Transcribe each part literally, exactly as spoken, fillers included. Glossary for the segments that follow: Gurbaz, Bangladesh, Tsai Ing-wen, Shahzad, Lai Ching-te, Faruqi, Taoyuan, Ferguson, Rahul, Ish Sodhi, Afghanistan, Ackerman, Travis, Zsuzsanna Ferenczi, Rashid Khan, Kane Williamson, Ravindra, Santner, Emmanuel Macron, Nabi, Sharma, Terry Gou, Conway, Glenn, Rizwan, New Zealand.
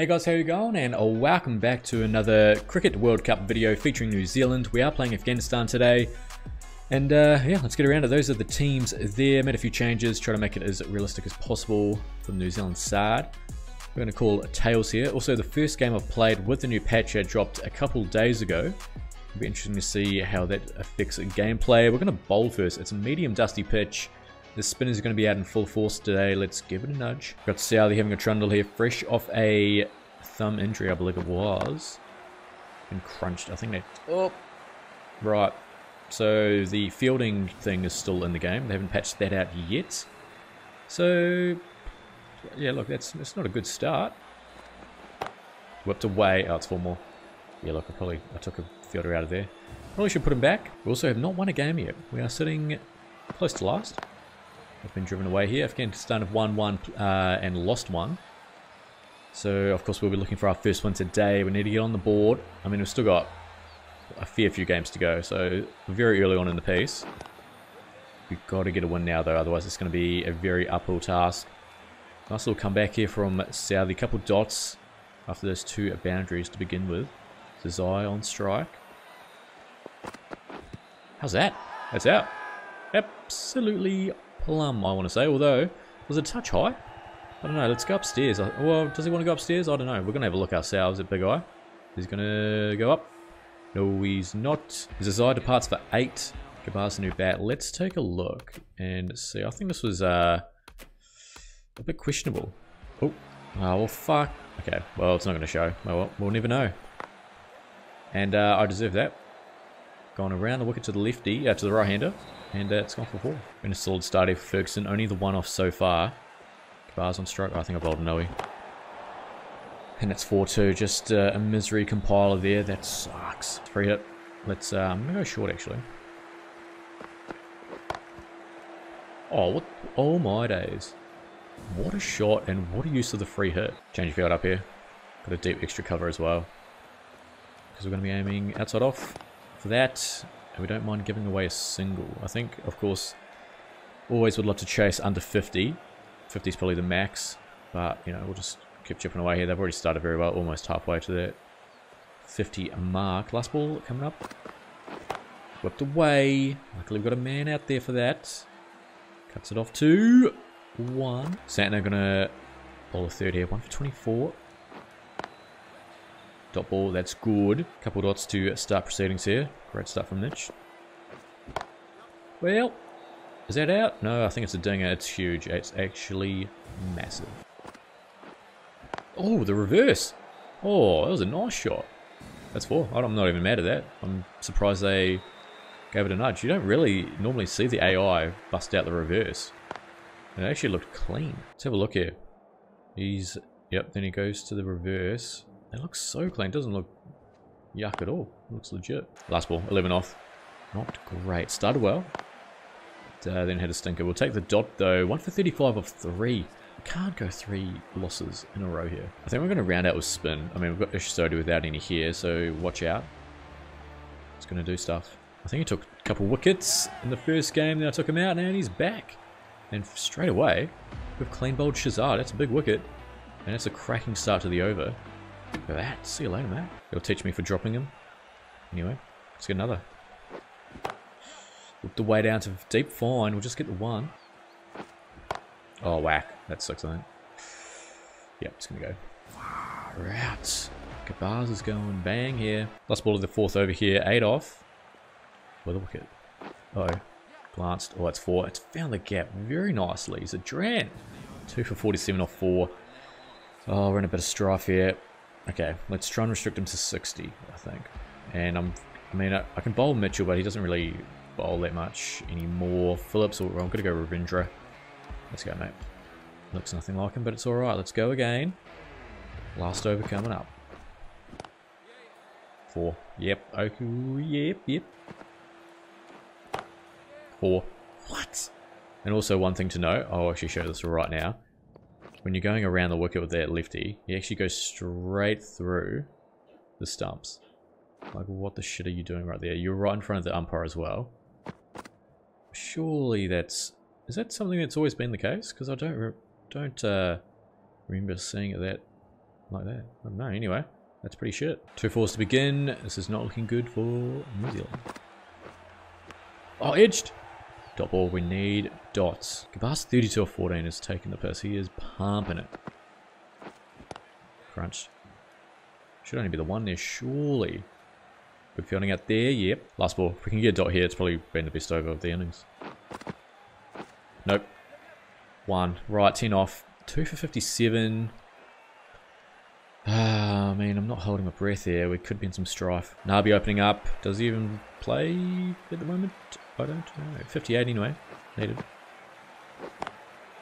Hey guys, how you going, and welcome back to another Cricket World Cup video featuring New Zealand. We are playing Afghanistan today, and uh, yeah, let's get around to those are the teams there. Made a few changes, try to make it as realistic as possible for the New Zealand side. We're going to call tails here. Also, the first game I've played with the new patch I dropped a couple days ago. It'll be interesting to see how that affects gameplay. We're going to bowl first. It's a medium dusty pitch. The spinners are going to be out in full force today. Let's give it a nudge. Got Sodhi having a trundle here, fresh off a thumb injury, I believe it was. Been crunched, I think they... Oh! Right. So the fielding thing is still in the game. They haven't patched that out yet. So, yeah, look, that's, that's not a good start. Whipped away. Oh, it's four more. Yeah, look, I probably I took a fielder out of there. Probably should put him back. We also have not won a game yet. We are sitting close to last. I've been driven away here. Afghanistan have won one uh, and lost one. So, of course, we'll be looking for our first win today. We need to get on the board. I mean, we've still got a fair few games to go. So, very early on in the piece. We've got to get a win now, though. Otherwise, it's going to be a very uphill task. Nice little comeback here from Sodhi. A couple dots after those two boundaries to begin with. Zai on strike. How's that? That's out. Absolutely plum, I want to say, although it was a touch high. I don't know, let's go upstairs. Well, does he want to go upstairs? I don't know. We're going to have a look ourselves at Big Eye. He's going to go up. No, he's not. His eye departs for eight. Gurbaz a new bat. Let's take a look and see. I think this was uh, a bit questionable. Oh, oh, well, fuck. Okay, well, it's not going to show. Oh, well, we'll never know. And uh, I deserve that. Gone around the wicket to the lefty, uh, to the right-hander. And uh, it's gone for four. Been a solid start here for Ferguson. Only the one off so far. Gurbaz on strike. Oh, I think I bowled Noe. And it's four two. Just uh, a misery compiler there. That sucks. Free hit. Let's, uh, I'm going to go short, actually. Oh, what? Oh, my days. What a shot and what a use of the free hit. Change field up here. Got a deep extra cover as well. Because we're going to be aiming outside off for that. We don't mind giving away a single. I think, of course, always would love to chase under fifty. fifty is probably the max, but, you know, we'll just keep chipping away here. They've already started very well, almost halfway to that fifty mark. Last ball coming up. Whipped away. Luckily, we've got a man out there for that. Cuts it off to one. Santner going to bowl a third here. one for twenty-four. Dot ball, that's good. Couple dots to start proceedings here. Great start from Nitch. Well, is that out? No, I think it's a dinger. It's huge. It's actually massive. Oh, the reverse. Oh, that was a nice shot. That's four. I'm not even mad at that. I'm surprised they gave it a nudge. You don't really normally see the A I bust out the reverse. It actually looked clean. Let's have a look here. He's, yep, then he goes to the reverse. It looks so clean. It doesn't look yuck at all. It looks legit. Last ball, eleven off. Not great. Started well. But, uh, then had a stinker. We'll take the dot, though. one for thirty-five of three. Can't go three losses in a row here. I think we're going to round out with spin. I mean, we've got Ish Sodhi without any here, so watch out. It's going to do stuff. I think he took a couple wickets in the first game. Then I took him out, and he's back. And straight away, we've clean bowled Shahzad. That's a big wicket. And it's a cracking start to the over. Look at that. See you later, man. It'll teach me for dropping him. Anyway, let's get another. Whip the way down to deep fine. We'll just get the one. Oh, whack. That sucks, I think. Yep, it's going to go. Far out. Gurbaz is going bang here. Last ball of the fourth over here. Eight off. With a wicket. Uh oh. Glanced. Oh, it's four. It's found the gap very nicely. It's a dran. two for forty-seven off four. Oh, we're in a bit of strife here. Okay, let's try and restrict him to sixty, I think. And I'm, I mean, I, I can bowl Mitchell, but he doesn't really bowl that much anymore. Phillips, or well, I'm going to go Ravindra. Let's go, mate. Looks nothing like him, but it's all right. Let's go again. Last over coming up. Four. Yep. Okay. Yep. Yep. Four. What? And also one thing to note. I'll actually show this right now. When you're going around the wicket with that lefty, he actually goes straight through the stumps. Like, what the shit are you doing right there? You're right in front of the umpire as well. Surely that's... Is that something that's always been the case? Because I don't re don't uh, remember seeing it that like that. I don't know. Anyway, that's pretty shit. Two fours to begin. This is not looking good for New Zealand. Oh, edged. Dot ball. We need dots. Gurbaz thirty-two off fourteen is taking the piss. He is pumping it. Crunch. Should only be the one there, surely. Good fielding out there. Yep. Last ball. If we can get a dot here, it's probably been the best over of the innings. Nope. One. Right, ten off. two for fifty-seven. Ah, I mean, I'm not holding my breath there. We could be in some strife. Nabi opening up. Does he even play at the moment? I don't know. fifty-eight anyway. Needed.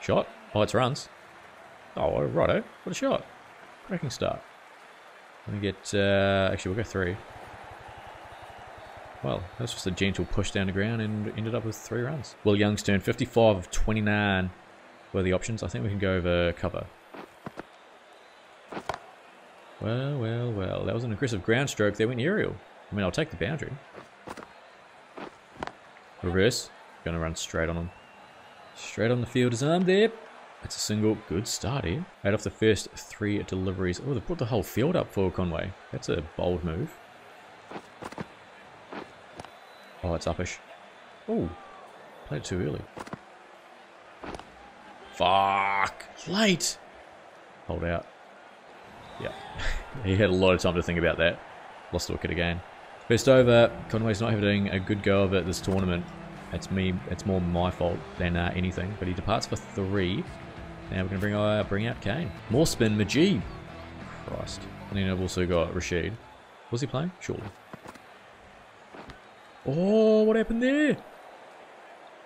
Shot. Oh, it's runs. Oh, righto. What a shot. Cracking start. Let me get... Uh, actually, we'll go three. Well, that's just a gentle push down the ground and ended up with three runs. Will Young's turn, fifty-five of twenty-nine were the options. I think we can go over cover. Well, well, well. That was an aggressive ground stroke. They went aerial. I mean, I'll take the boundary. Reverse. Going to run straight on him. Straight on the fielder's arm there. That's a single. Good start here. Right off the first three deliveries. Oh, they put the whole field up for Conway. That's a bold move. Oh, it's uppish. Oh, played it too early. Fuck! Late! Hold out. Yeah. He had a lot of time to think about that. Lost the wicket again. First over. Conway's not having a good go of it this tournament. It's me. It's more my fault than uh, anything. But he departs for three. Now we're going to bring, uh, bring out Kane. More spin. Majid. Christ. And then I've also got Rashid. Was he playing? Surely. Oh, what happened there?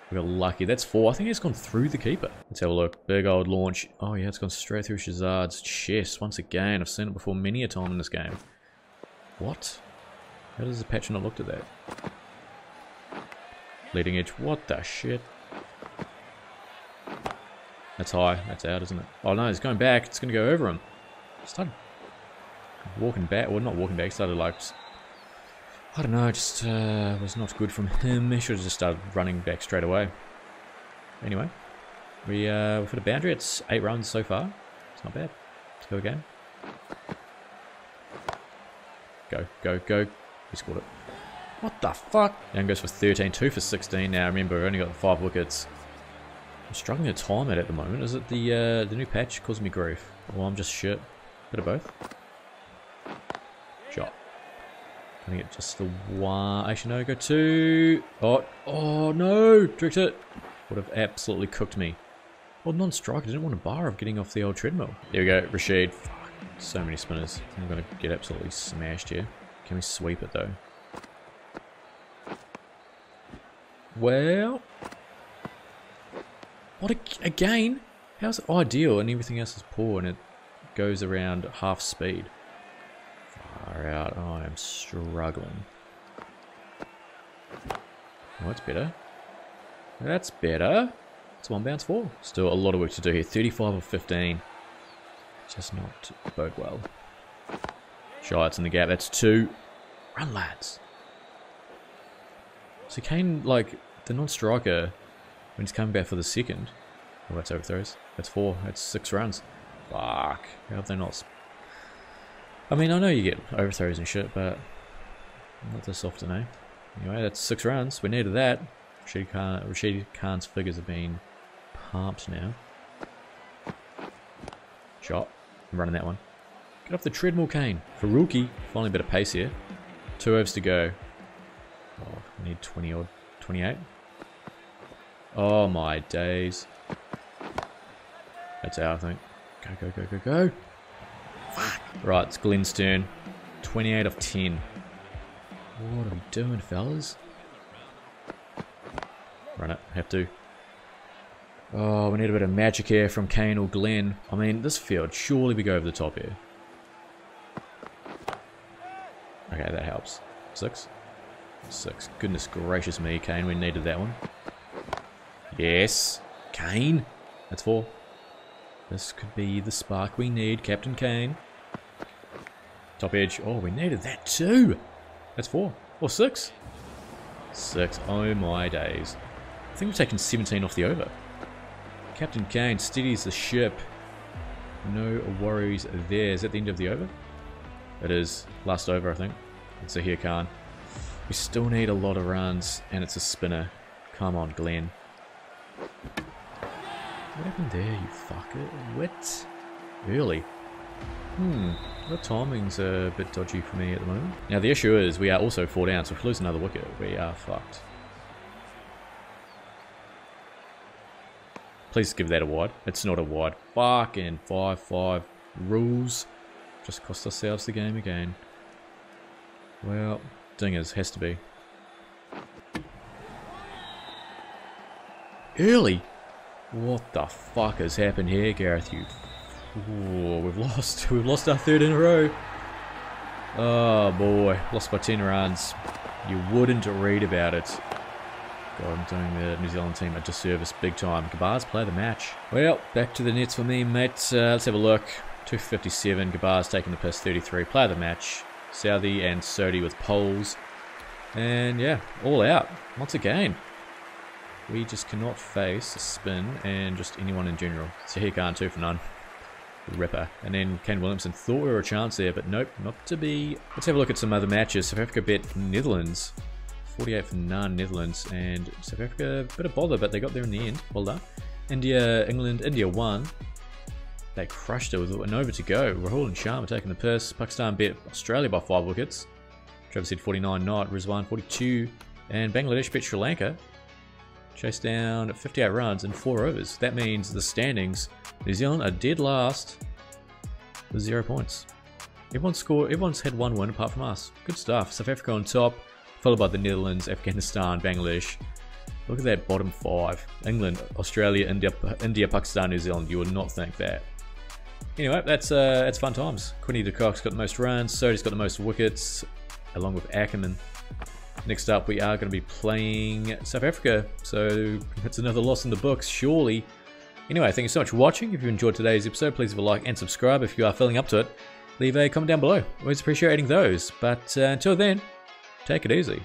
We got lucky. That's four. I think it's gone through the keeper. Let's have a look. Big old launch. Oh, yeah, it's gone straight through Shahzad's chest. Once again, I've seen it before many a time in this game. What? How does the patch not look at that? Leading edge. What the shit? That's high. That's out, isn't it? Oh, no, it's going back. It's going to go over him. Started walking back. Well, not walking back. Started like... I don't know, just uh, was not good from him. He should have just started running back straight away. Anyway, we, uh, we've hit a boundary. It's eight runs so far. It's not bad. Let's go again. Go, go, go. We scored it. What the fuck? Young goes for thirteen, two for sixteen now. Remember, we've only got five wickets. I'm struggling to time it at the moment. Is it the uh, the new patch causing me grief? Or I'm just shit. Bit of both. Shot. I think it's just the one. Actually, no, go two. Oh, oh no. Tricked it. Would have absolutely cooked me. Well, non-strike. I didn't want a bar of getting off the old treadmill. There we go. Rashid. Fuck. So many spinners. I'm going to get absolutely smashed here. Can we sweep it, though? Well. What a, again? How's it ideal and everything else is poor and it goes around half speed? Out. Oh, I'm struggling. Oh, that's better. That's better. It's one bounce four. Still a lot of work to do here. thirty-five or fifteen. Just not bode well. Shots in the gap. That's two. Run, lads. So Kane, like, the non-striker, when he's coming back for the second. Oh, that's overthrows. That's four. That's six runs. Fuck. How have they not... I mean, I know you get overthrows and shit, but not this often, eh? Anyway, that's six runs. We needed that. Rashid Khan, Rashid Khan's figures have been pumped now. Shot. I'm running that one. Get off the treadmill, Kane. Faruqi. Finally a bit of pace here. Two overs to go. Oh, we need twenty odd. twenty-eight. Oh, my days. That's out, I think. Go, go, go, go, go. Fuck. Right, it's Glenn's turn. twenty-eight of ten. What am I doing, fellas? Run it. Have to. Oh, we need a bit of magic here from Kane or Glenn. I mean, this field, surely we go over the top here. Okay, that helps. Six? Six. Goodness gracious me, Kane. We needed that one. Yes. Kane. That's four. This could be the spark we need, Captain Kane. Top edge. Oh, we needed that too. That's four. Or six. Six. Oh my days. I think we've taken seventeen off the over. Captain Kane steadies the ship. No worries there. Is that the end of the over? It is. Last over, I think. And so here, Khan. We still need a lot of runs, and it's a spinner. Come on, Glenn. What happened there, you fucker? What? Early. Hmm. The timing's a bit dodgy for me at the moment. Now, the issue is we are also four down, so if we lose another wicket, we are fucked. Please give that a wide. It's not a wide. Fucking five five rules. Just cost ourselves the game again. Well, dingers. Has to be. Early? What the fuck has happened here, Gareth? You... Ooh, we've lost. We've lost our third in a row. Oh, boy. Lost by ten runs. You wouldn't read about it. God, I'm doing the New Zealand team a disservice big time. Gurbaz, play the match. Well, back to the nets for me, mate. Uh, let's have a look. two fifty-seven. Gurbaz taking the piss. thirty-three. Play the match. Sodhi and Sodhi with poles. And yeah, all out. Once again. We just cannot face a spin and just anyone in general. So here Khan, two for none. Ripper. And then Kane Williamson thought we were a chance there, but nope, not to be. Let's have a look at some other matches. South Africa bet Netherlands. forty-eight for none, Netherlands, and South Africa, a bit of bother, but they got there in the end. Well done. India, England, India won. They crushed it with an over to go. Rahul and Sharma taking the piss. Pakistan beat Australia by five wickets. Travis said forty-nine, not. Rizwan, forty-two. And Bangladesh beat Sri Lanka. Chased down fifty-eight runs in four overs. That means the standings, New Zealand are dead last with zero points. Everyone's scored, everyone's had one win apart from us. Good stuff. South Africa on top, followed by the Netherlands, Afghanistan, Bangladesh. Look at that bottom five. England, Australia, India, India, Pakistan, New Zealand. You would not think that. Anyway, that's uh, that's fun times. Quinny de Kock's got the most runs. Sodhi's got the most wickets, along with Ackerman. Next up, we are going to be playing South Africa. So that's another loss in the books, surely. Anyway, thank you so much for watching. If you enjoyed today's episode, please leave a like and subscribe if you are feeling up to it. Leave a comment down below. Always appreciating those. But uh, until then, take it easy.